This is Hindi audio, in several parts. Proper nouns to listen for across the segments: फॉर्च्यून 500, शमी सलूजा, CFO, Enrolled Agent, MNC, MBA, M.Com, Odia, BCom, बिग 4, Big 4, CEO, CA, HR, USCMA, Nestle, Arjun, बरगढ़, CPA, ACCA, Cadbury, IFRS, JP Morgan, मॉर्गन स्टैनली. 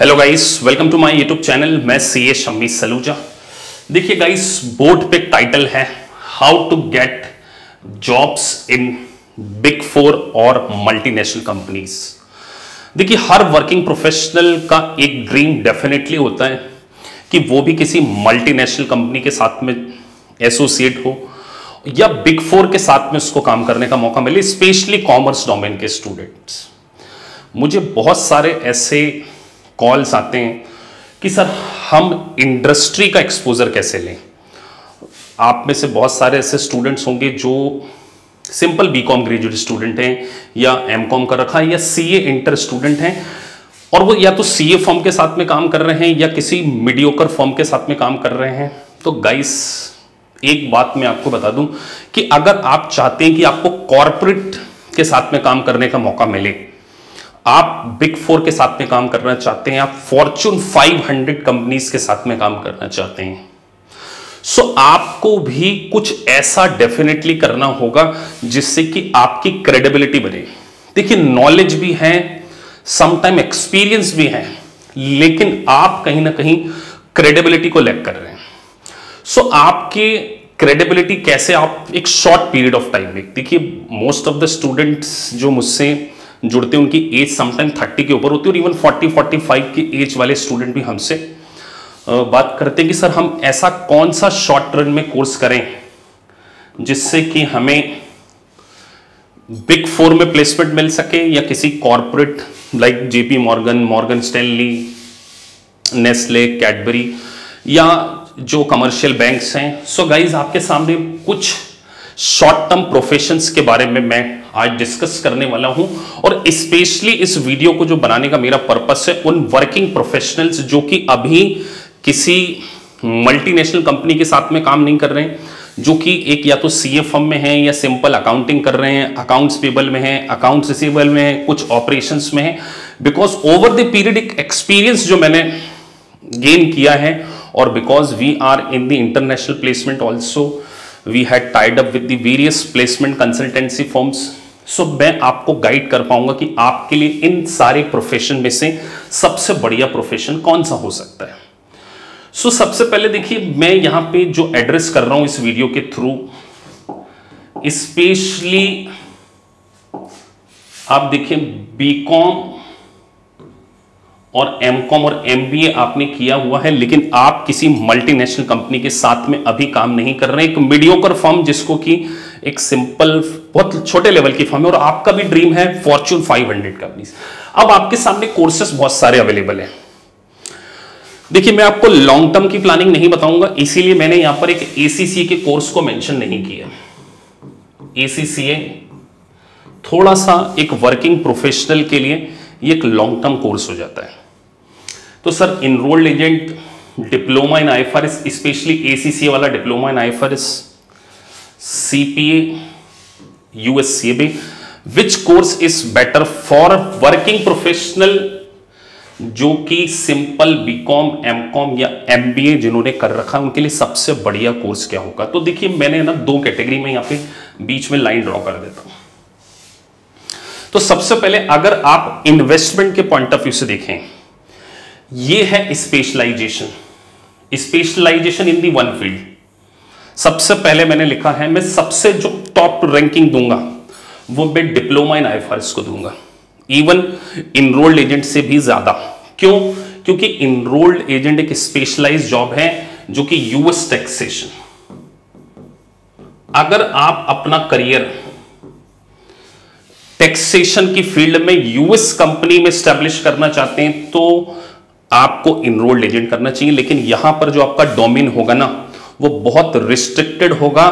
Hello guys, welcome to my YouTube channel. मैं सीए शमी सलूजा। देखिए गाइस, बोर्ड पे टाइटल है how to get jobs in बिग 4 और मल्टीनेशनल कंपनीज। देखिए, हर वर्किंग प्रोफेशनल का एक ड्रीम डेफिनेटली होता है कि वो भी किसी मल्टीनेशनल कंपनी के साथ में एसोसिएट हो या बिग 4 के साथ में उसको काम करने का मौका मिले, स्पेशली कॉमर्स डोमेन के स्टूडेंट्स। मुझे बहुत सारे ऐसे कॉल्स आते हैं कि सर हम इंडस्ट्री का एक्सपोजर कैसे लें। आप में से बहुत सारे ऐसे स्टूडेंट्स होंगे जो सिंपल बीकॉम ग्रेजुएट स्टूडेंट हैं या एमकॉम कर रखा है या सीए इंटर स्टूडेंट हैं और वो या तो सीए फॉर्म के साथ में काम कर रहे हैं या किसी मीडियोकर फॉर्म के साथ में काम कर रहे हैं। तो गाइस, एक बात मैं आपको बता दूं कि अगर आप चाहते हैं कि आपको कॉरपोरेट के साथ में काम करने का मौका मिले, आप बिग 4 के साथ में काम करना चाहते हैं, आप फॉर्च्यून 500 कंपनीज के साथ में काम करना चाहते हैं, सो आपको भी कुछ ऐसा डेफिनेटली करना होगा जिससे कि आपकी क्रेडिबिलिटी बने। देखिए, नॉलेज भी है, समटाइम एक्सपीरियंस भी है, लेकिन आप कहीं ना कहीं क्रेडिबिलिटी को लैक कर रहे हैं। सो आपके क्रेडिबिलिटी कैसे आप एक शॉर्ट पीरियड ऑफ टाइम में, देखिए मोस्ट ऑफ द स्टूडेंट्स जो मुझसे जुड़ते हैं उनकी एज समटाइम 30 के ऊपर होती है और इवन 40-45 की एज वाले स्टूडेंट भी हमसे बात करते हैं कि सर हम ऐसा कौन सा शॉर्ट रन में कोर्स करें जिससे कि हमें बिग 4 में प्लेसमेंट मिल सके या किसी corporate like JP Morgan, मॉर्गन स्टैनली, Nestle, Cadbury या जो कमर्शियल बैंक्स हैं। सो गाइज, आपके सामने कुछ शॉर्ट टर्म प्रोफेशंस के बारे में मैं आज डिस्कस करने वाला हूं और स्पेशली इस वीडियो को जो बनाने का मेरा पर्पस है उन वर्किंग प्रोफेशनल्स जो कि अभी किसी मल्टीनेशनल कंपनी के साथ में काम नहीं कर रहे हैं, जो कि एक या तो सीए फर्म में हैं या सिंपल अकाउंटिंग कर रहे हैं, अकाउंट्स पेबल में हैं, अकाउंट्स रिसीवेबल में हैं, कुछ ऑपरेशंस में हैं। बिकॉज ओवर द पीरियड एक एक्सपीरियंस जो मैंने गेन किया है और because we are in the international placement also, we had tied up with the various placement consultancy firms. So मैं आपको गाइड कर पाऊंगा कि आपके लिए इन सारे प्रोफेशन में से सबसे बढ़िया प्रोफेशन कौन सा हो सकता है। सो सबसे पहले देखिए, मैं यहाँ पे जो एड्रेस कर रहा हूँ इस वीडियो के थ्रू, स्पेशली आप देखिए बीकॉम और एमकॉम और एमबीए आपने किया हुआ है लेकिन आप किसी मल्टीनेशनल कंपनी के साथ में अभी काम नहीं कर रहे, एक मीडियोकर फर्म जिसको कि एक सिंपल बहुत छोटे लेवल की फर्म है और आपका भी ड्रीम है फॉर्च्यून 500 कंपनीज। अब आपके सामने कोर्सेस बहुत सारे अवेलेबल हैं। देखिए, मैं आपको लॉन्ग टर्म की प्लानिंग नहीं बताऊंगा, इसीलिए मैंने यहां पर एक एसीसीए के कोर्स को मेंशन नहीं किया। एसीसीए थोड़ा सा एक वर्किंग प्रोफेशनल के लिए ये एक लॉन्ग टर्म कोर्स हो जाता है। तो sir, enrolled agent, diploma in IFRS, specially ACCA वाला diploma in IFRS, CPA, USCMA, which course is better for working professional जो कि सिंपल बीकॉम, एमकॉम या MBA जिन्होंने कर रखा है उनके लिए सबसे बढ़िया कोर्स क्या होगा। तो देखिए, मैंने ना दो कैटेगरी में यहाँ पे बीच में लाइन ड्रॉ कर देता हूँ। तो सबसे पहले अगर आप इन्वेस्टमेंट के पॉइंट ऑफ व्यू से देखें, ये है specialisation, specialisation in the one field. सबसे पहले मैंने लिखा है, मैं सबसे जो टॉप रैंकिंग दूंगा वो मैं डिप्लोमा इन आईएफआरएस को दूंगा, इवन इनरोल्ड एजेंट से भी ज्यादा। क्यों? क्योंकि इनरोल्ड एजेंट एक स्पेशलाइज्ड जॉब है जो कि यूएस टैक्सेशन। अगर आप अपना करियर टैक्सेशन की फील्ड में यूएस कंपनी में एस्टेब्लिश करना चाहते हैं तो आपको इनरोल्ड एजेंट करना चाहिए, लेकिन यहां पर जो आपका डोमेन होगा ना वो बहुत रिस्ट्रिक्टेड होगा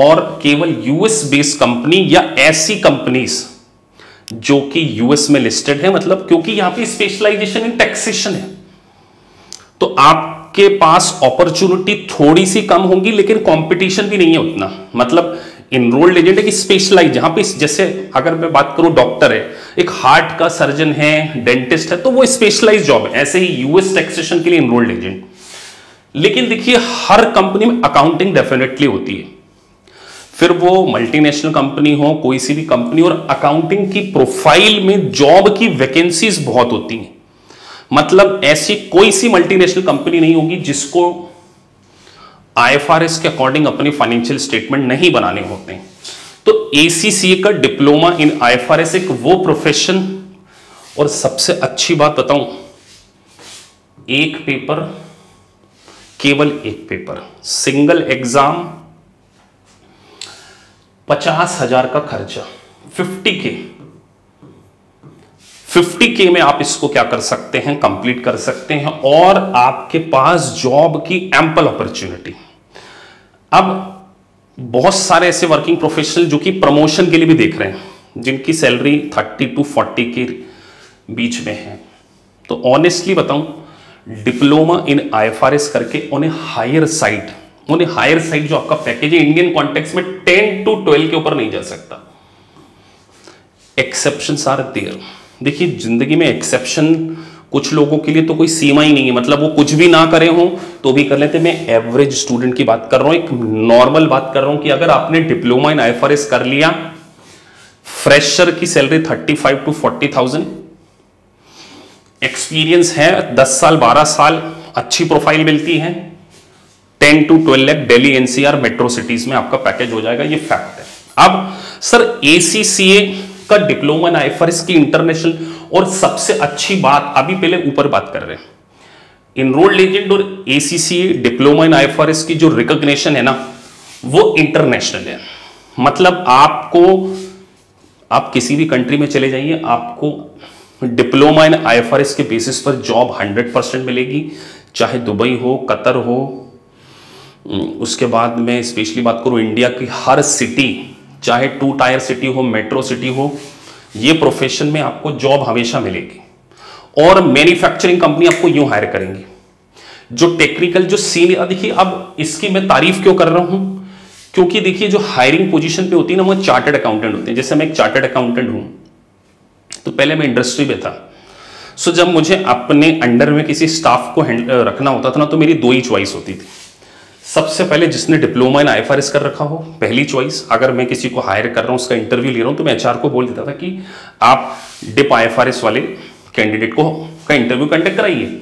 और केवल यूएस बेस्ड कंपनी या ऐसी कंपनीज जो कि यूएस में लिस्टेड है, मतलब क्योंकि यहां पे स्पेशलाइजेशन इन टैक्सेशन है तो आपके पास अपॉर्चुनिटी थोड़ी सी कम होगी लेकिन कंपटीशन भी नहीं है उतना। मतलब इनरोल्ड एजेंट है कि स्पेशलाइज, जहां पे जैसे अगर मैं बात करूं डॉक्टर है, एक हार्ट का सर्जन है, डेंटिस्ट है, तो वो स्पेशलाइज जॉब है। ऐसे ही यूएस टैक्सेशन के लिए इनरोल्ड एजेंट। लेकिन देखिए, हर कंपनी में अकाउंटिंग डेफिनेटली होती है, फिर वो मल्टीनेशनल कंपनी हो, कोई सी भी कंपनी, और अकाउंटिंग की प्रोफाइल में जॉब की वैकेंसीज बहुत होती हैं। मतलब ऐसी कोई सी मल्टीनेशनल कंपनी नहीं होगी जिसको आईएफआरएस के अकॉर्डिंग अपने फाइनेंशियल स्टेटमेंट नहीं बनाने होते हैं। तो एसीसीए का डिप्लोमा इन आईएफआरएस एक वो प्रोफेशन, और सबसे अच्छी बात बताऊं, एक पेपर, केवल एक पेपर, सिंगल एग्जाम, 50,000 का खर्चा, 50K में आप इसको क्या कर सकते हैं, कंप्लीट कर सकते हैं, और आपके पास जॉब की एम्पल अपॉर्चुनिटी। अब बहुत सारे ऐसे वर्किंग प्रोफेशनल जो कि प्रमोशन के लिए भी देख रहे हैं, जिनकी सैलरी 30 to 40 के बीच में है, तो ऑनेस्टली बताऊं, डिप्लोमा इन आईएफआरएस करके उन्हें हायर साइड जो आपका पैकेज है इंडियन कॉन्टेक्स्ट में 10 to 12 के ऊपर नहीं जा सकता। Exceptions are there. देखिए, जिंदगी में एक्सेप्शन कुछ लोगों के लिए तो कोई सीमा ही नहीं है, मतलब वो कुछ भी ना करे हो तो भी कर लेते। मैं एवरेज स्टूडेंट की बात कर रहा हूं, एक नॉर्मल बात कर रहा हूं कि अगर आपने डिप्लोमा इन आईएफआरएस कर लिया, फ्रेशर की सैलरी 35 to 40,000, एक्सपीरियंस है 10 साल 12 साल, अच्छी प्रोफाइल मिलती है, 10 to 12 lakh Delhi NCR metro cities में आपका पैकेज हो जाएगा, ये फैक्ट है। अब सर एसीसीए का डिप्लोमा इन आईएफआरएस की इंटरनेशनल, और सबसे अच्छी बात, अभी पहले ऊपर बात कर रहे हैं, इनरोल्ड एजेंट और एसीसीए डिप्लोमा इन आईएफआरएस की जो रिकॉग्निशन है ना, वो इंटरनेशनल है। मतलब आपको, आप किसी भी कंट्री में चले जाइए, आपको डिप्लोमा इन आईएफआरएस के बेसिस पर जॉब 100% मिलेगी, चाहे दुबई हो, कतर हो, उसके बाद में स्पेशली बात करूं इंडिया की, हर सिटी, चाहे 2 टायर सिटी हो, मेट्रो सिटी हो, ये प्रोफेशन में आपको जॉब हमेशा मिलेगी। और मैन्युफैक्चरिंग कंपनी आपको यूं हायर करेंगी जो टेक्निकल, जो सीनियर। देखिए, अब इसकी मैं तारीफ क्यों कर रहा हूं, क्योंकि देखिए जो हायरिंग पोजीशन पे होती है ना, वो चार्टर्ड अकाउंटेंट होते हैं। जैसे मैं एक चार्टर्ड अकाउंटेंट हूं, तो पहले मैं इंडस्ट्री में था, सो जब मुझे अपने अंडर में किसी स्टाफ को रखना होता था ना, तो मेरी 2 ही चॉइस होती थी। सबसे पहले जिसने डिप्लोमा इन आईएफआरएस कर रखा हो, पहली चॉइस, अगर मैं किसी को हायर कर रहा हूं, उसका इंटरव्यू ले रहा हूं, तो मैं एचआर को बोल देता था कि आप डिप आईएफआरएस वाले कैंडिडेट को का इंटरव्यू कंडक्ट कराइए,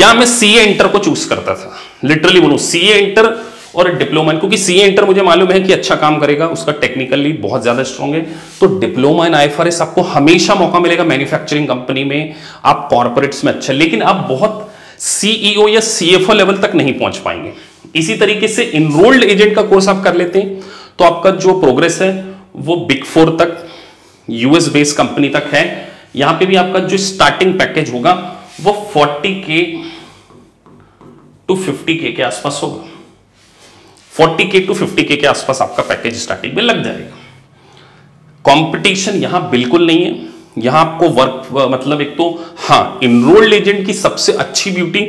या मैं सीए इंटर को चूज करता था, लिटरली बोलूं सीए इंटर और डिप्लोमा, क्योंकि सीए इंटर मुझे मालूम है कि अच्छा काम करेगा, उसका टेक्निकली बहुत ज्यादा स्ट्रांग है। तो डिप्लोमा इन आईएफआरएस आपको हमेशा मौका मिलेगा मैन्युफैक्चरिंग कंपनी में, आप कॉर्पोरेट्स में अच्छा, लेकिन आप बहुत सीईओ या सीएफओ लेवल तक नहीं पहुंच पाएंगे। इसी तरीके से इनरोल्ड एजेंट का कोर्स आप कर लेते हैं, तो आपका जो प्रोग्रेस है वो Big 4 तक, यूएस बेस्ड कंपनी तक है। यहां पे भी आपका जो स्टार्टिंग पैकेज होगा वो 40K to 50K के आसपास होगा, 40K to 50K के आसपास आपका पैकेज स्टार्टिंग में लग जाएगा। कंपटीशन यहां बिल्कुल नहीं है, यहां आपको वर्क, मतलब एक तो हां, इनरोल्ड एजेंट की सबसे अच्छी ब्यूटी,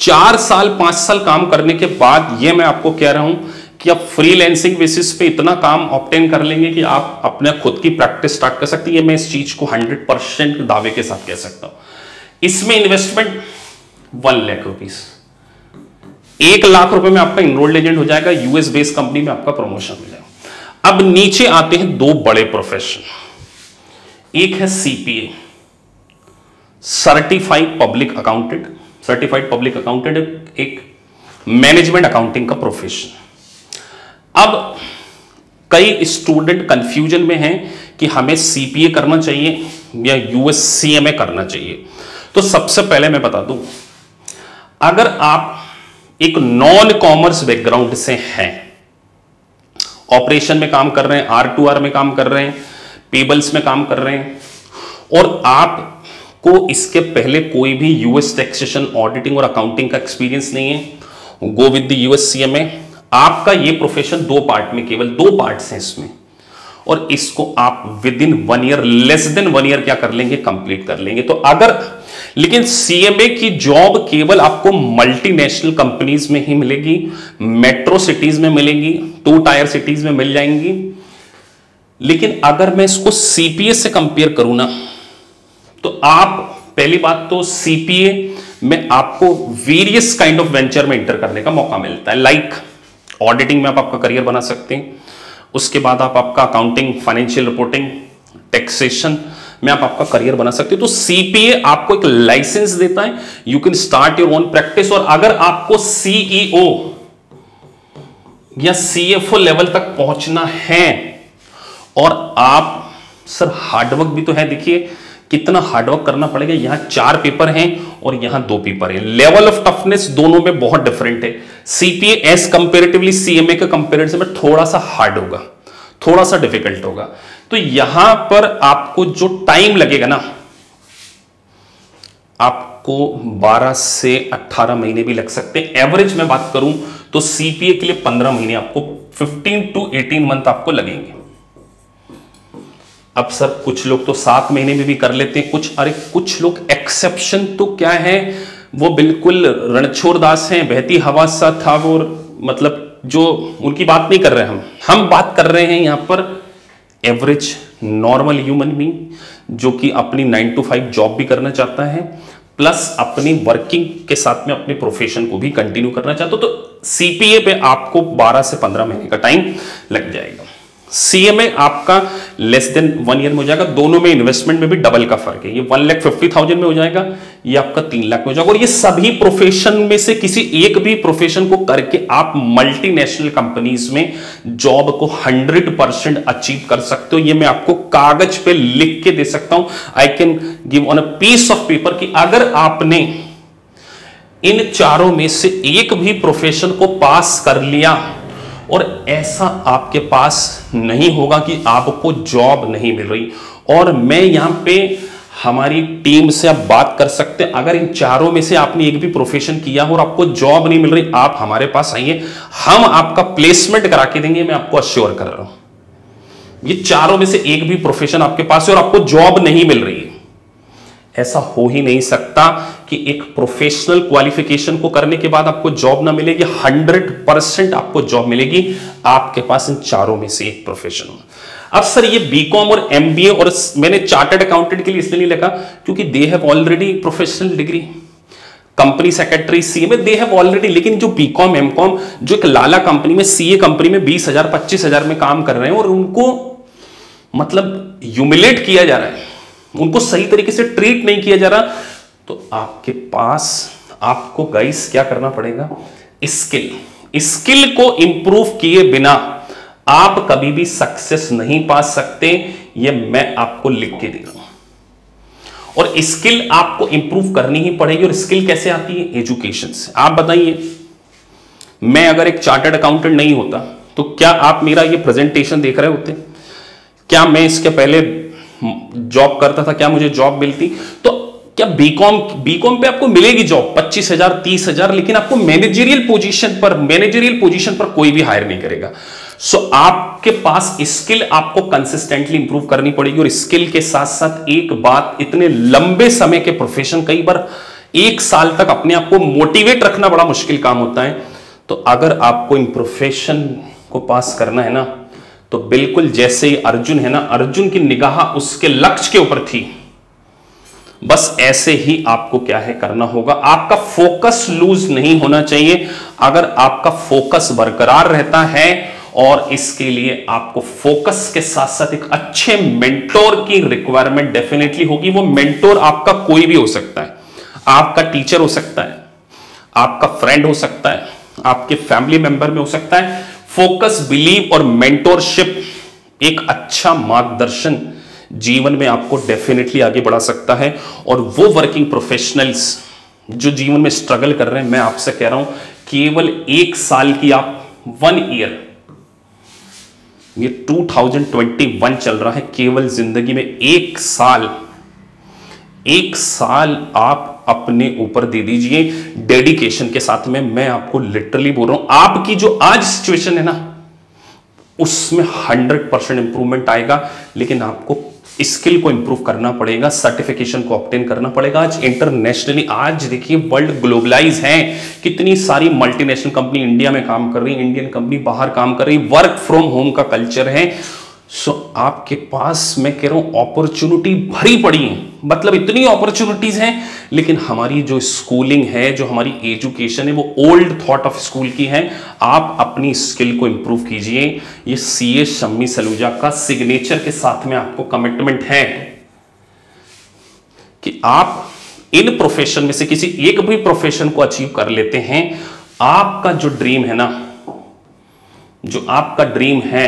4 साल 5 साल काम करने के बाद, ये मैं आपको कह रहा हूं कि आप फ्रीलैंसिंग बेसिस पे इतना काम ऑब्टेन कर लेंगे कि आप अपने खुद की प्रैक्टिस स्टार्ट कर सकते हैं। मैं इस चीज को 100% दावे के साथ कह सकता हूं। इसमें इन्वेस्टमेंट 1 लाख रुपीस, 1 लाख रुपए में आपका इनरोल्ड एजेंट हो जाएगा, यूएस बेस्ड कंपनी में आपका प्रमोशन हो जाएगा। अब नीचे आते हैं 2 बड़े प्रोफेशन, एक है सीपीए, सर्टिफाइड पब्लिक अकाउंटेंट, एक मैनेजमेंट अकाउंटिंग का प्रोफेशन। अब कई स्टूडेंट कंफ्यूजन में हैं कि हमें सीपीए करना चाहिए या यूएससीएमए करना चाहिए। तो सबसे पहले मैं बता दूं, अगर आप एक नॉन कॉमर्स बैकग्राउंड से हैं, ऑपरेशन में काम कर रहे हैं, R2R में काम कर रहे हैं, पेबल्स में काम कर रहे हैं, और आप को इसके पहले कोई भी यूएस टैक्सेशन, ऑडिटिंग और अकाउंटिंग का एक्सपीरियंस नहीं है, गो विद द यूएससीएमए। आपका ये प्रोफेशन 2 पार्ट में, केवल 2 पार्ट्स हैं इसमें, और इसको आप within 1 year, less than 1 year क्या कर लेंगे, कंप्लीट कर लेंगे। तो अगर, लेकिन सीएमए की जॉब केवल आपको मल्टीनेशनल कंपनीज में ही मिलेगी, मेट्रो सिटीज में मिलेंगी, 2 टायर सिटीज में मिल जाएंगी। लेकिन अगर मैं इसको सीपीए से कंपेयर करूं ना, तो आप, पहली बात तो सीपीए में आपको वेरियस काइंड ऑफ वेंचर में इंटर करने का मौका मिलता है, लाइक ऑडिटिंग में आप आपका करियर बना सकते हैं, उसके बाद आप आपका अकाउंटिंग, फाइनेंशियल रिपोर्टिंग, टैक्सेशन में आप आपका करियर बना सकते हो। तो सीपीए आपको एक लाइसेंस देता है, you can start your own practice. और अगर आपको सीईओ या सीएफओ लेवल तक पहुंचना है, और आप सर हार्डवर्क भी तो है, देखिए कितना हार्डवर्क करना पड़ेगा। यहां 4 पेपर हैं और यहां 2 पेपर हैं। लेवल ऑफ टफनेस दोनों में बहुत डिफरेंट है। सीपीए एस कंपेरेटिवली सीएमए के कंपेरिजन में थोड़ा सा हार्ड होगा, थोड़ा सा डिफिकल्ट होगा। तो यहां पर आपको जो टाइम लगेगा ना, आपको 12 से 18 महीने भी लग सकते हैं। एवरेज में बात करूं तो सीपीए के लिए 15 महीने, आपको 15 to 18 मंथ आपको लगेंगे। अब सर कुछ लोग तो 7 महीने में भी कर लेते हैं, कुछ कुछ लोग एक्सेप्शन तो क्या है, वो बिल्कुल रणछोड़ दास हैं, बहती हवा सा था वो, मतलब जो उनकी बात नहीं कर रहे हैं हम बात कर रहे हैं यहाँ पर एवरेज नॉर्मल ह्यूमन बीइंग, जो कि अपनी 9 to 5 जॉब भी करना चाहता है, प्लस अपनी वर्किंग के साथ में अपने प्रोफेशन को भी कंटिन्यू करना चाहता हो। तो सीपीए पे आपको 12 से 15 महीने का टाइम लग जाएगा। सीएमए आपका लेस देन 1 ईयर में हो जाएगा। दोनों में इन्वेस्टमेंट में भी डबल का फर्क है। ये 1,50,000 में हो जाएगा, ये आपका 3 लाख में हो जाएगा। और ये सभी प्रोफेशन में से किसी एक भी प्रोफेशन को करके आप मल्टीनेशनल कंपनीज में जॉब को 100% अचीव कर सकते हो। ये मैं आपको कागज पे लिख के दे सकता हूं, I can give on a piece of paper कि अगर आपने इन चारों में से एक भी प्रोफेशन को पास कर लिया, और ऐसा आपके पास नहीं होगा कि आपको जॉब नहीं मिल रही। और मैं यहाँ पे हमारी टीम से आप बात कर सकते हैं, अगर इन चारों में से आपने एक भी प्रोफेशन किया हो और आपको जॉब नहीं मिल रही, आप हमारे पास आइए, हम आपका प्लेसमेंट करा के देंगे। मैं आपको अश्योर कर रहा हूं, ये चारों में से एक भी प्रोफेशन आपके पास है और आपको जॉब नहीं मिल रही है, ऐसा हो ही नहीं सकता कि एक प्रोफेशनल क्वालिफिकेशन को करने के बाद आपको जॉब ना मिलेगी। 100% आपको जॉब मिलेगी, आपके पास इन चारों में से एक प्रोफेशन हो। अब सर ये बीकॉम और एमबीए, और मैंने चार्टर्ड अकाउंटेंट के लिए इसलिए नहीं लिखा क्योंकि they have already professional degree, company secretary CA they have already. लेकिन जो बीकॉम एमकॉम, जो एक लाला कंपनी में, सीए कंपनी में 20,000 25,000 में काम कर रहे हैं, और उनको मतलब ह्यूमिलेट किया जा रहा है, उनको सही तरीके से ट्रीट नहीं किया जा रहा, तो आपके पास आपको गाइस क्या करना पड़ेगा, स्किल को इंप्रूव किए बिना आप कभी भी सक्सेस नहीं पा सकते। ये मैं आपको लिख के दे रहा हूं। और स्किल आपको इंप्रूव करनी ही पड़ेगी। और स्किल कैसे आती है? एजुकेशन से। आप बताइए, मैं अगर एक चार्टर्ड अकाउंटेंट नहीं होता तो क्या आप मेरा ये प्रेजेंटेशन देख रहे होते? क्या मैं इसके पहले जॉब करता था? क्या मुझे जॉब मिलती? तो क्या बीकॉम पे आपको मिलेगी जॉब 25,000 30,000, लेकिन आपको मैनेजरियल पोजीशन पर कोई भी हायर नहीं करेगा। सो आपके पास स्किल आपको कंसिस्टेंटली इंप्रूव करनी पड़ेगी। और स्किल के साथ साथ एक बात, इतने लंबे समय के प्रोफेशन, कई बार 1 साल तक अपने आप को मोटिवेट रखना बड़ा मुश्किल काम होता है। तो अगर आपको इन प्रोफेशन को पास करना है ना, तो बिल्कुल जैसे ही अर्जुन है ना, अर्जुन की निगाह उसके लक्ष्य के ऊपर थी, बस ऐसे ही आपको क्या है करना होगा। आपका फोकस लूज नहीं होना चाहिए। अगर आपका फोकस बरकरार रहता है, और इसके लिए आपको फोकस के साथ साथ एक अच्छे मेंटोर की रिक्वायरमेंट डेफिनेटली होगी। वो मेंटोर आपका कोई भी हो सकता है, आपका टीचर हो सकता है, आपका फ्रेंड हो सकता है, आपके फैमिली मेंबर में हो सकता है। फोकस, बिलीव और मेंटोरशिप एक अच्छा मार्गदर्शन जीवन में आपको डेफिनेटली आगे बढ़ा सकता है। और वो वर्किंग प्रोफेशनल्स जो जीवन में स्ट्रगल कर रहे हैं, मैं आपसे कह रहा हूं, केवल 1 साल की आप 1 ईयर, ये 2021 चल रहा है, केवल जिंदगी में 1 साल आप अपने ऊपर दे दीजिए डेडिकेशन के साथ में। मैं आपको लिटरली बोल रहा हूं, आपकी जो आज सिचुएशन है ना, उसमें 100% इंप्रूवमेंट आएगा। लेकिन आपको स्किल को इंप्रूव करना पड़ेगा, सर्टिफिकेशन को ऑब्टेन करना पड़ेगा। आज इंटरनेशनली, आज देखिए वर्ल्ड ग्लोबलाइज है, कितनी सारी मल्टीनेशनल कंपनी इंडिया में काम कर रही है, इंडियन कंपनी बाहर काम कर रही, वर्क फ्रॉम होम का कल्चर है। सो आपके पास, मैं कह रहा हूं, अपॉर्चुनिटी भरी पड़ी है, मतलब इतनी अपॉर्चुनिटीज हैं। लेकिन हमारी जो स्कूलिंग है, जो हमारी एजुकेशन है, वो ओल्ड थॉट ऑफ स्कूल की है। आप अपनी स्किल को इंप्रूव कीजिए, ये सीए शमी सलूजा का सिग्नेचर के साथ में आपको कमिटमेंट है। आप इन प्रोफेशन में से किसी एक भी प्रोफेशन को अचीव कर लेते हैं, आपका जो ड्रीम है ना, जो आपका ड्रीम है,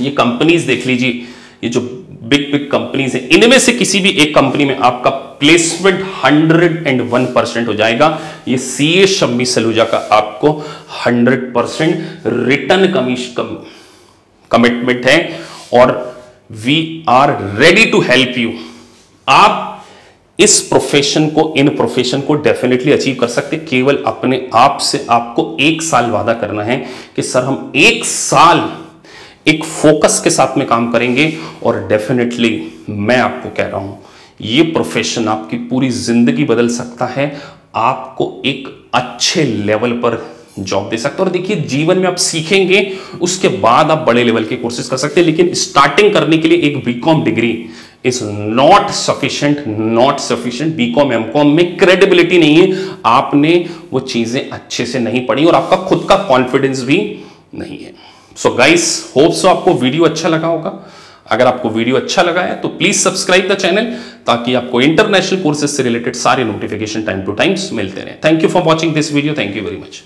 ये कंपनीज देख लीजिए, ये जो बिग बिग कंपनीज हैं, इनमें से किसी भी एक कंपनी में आपका प्लेसमेंट 101% हो जाएगा। ये सीए शमी सलूजा का आपको 100% रिटर्न कमिटमेंट है और we are ready to help you. आप इस प्रोफेशन को, इन प्रोफेशन को डेफिनेटली अचीव कर सकते। केवल अपने आप से आपको 1 साल वादा करना है कि सर हम 1 साल एक फोकस के साथ में काम करेंगे और डेफिनेटली मैं आपको कह रहा हूं ये प्रोफेशन आपकी पूरी जिंदगी बदल सकता है, आपको एक अच्छे लेवल पर जॉब दे सकता है। और देखिए जीवन में आप सीखेंगे, उसके बाद आप बड़े लेवल के कोर्सेज कर सकते हैं, लेकिन स्टार्टिंग करने के लिए एक BCom degree is not sufficient, not sufficient. BCom MCom में क्रेडिबिलिटी नहीं है, आपने वो चीजें अच्छे से नहीं पढ़ी और आपका खुद का कॉन्फिडेंस भी नहीं है। सो गाइस, होप सो आपको वीडियो अच्छा लगा होगा। अगर आपको वीडियो अच्छा लगा है तो प्लीज सब्सक्राइब द चैनल ताकि आपको इंटरनेशनल कोर्सेज से रिलेटेड सारे नोटिफिकेशन टाइम टू टाइम मिलते रहे। Thank you for watching this video, thank you very much.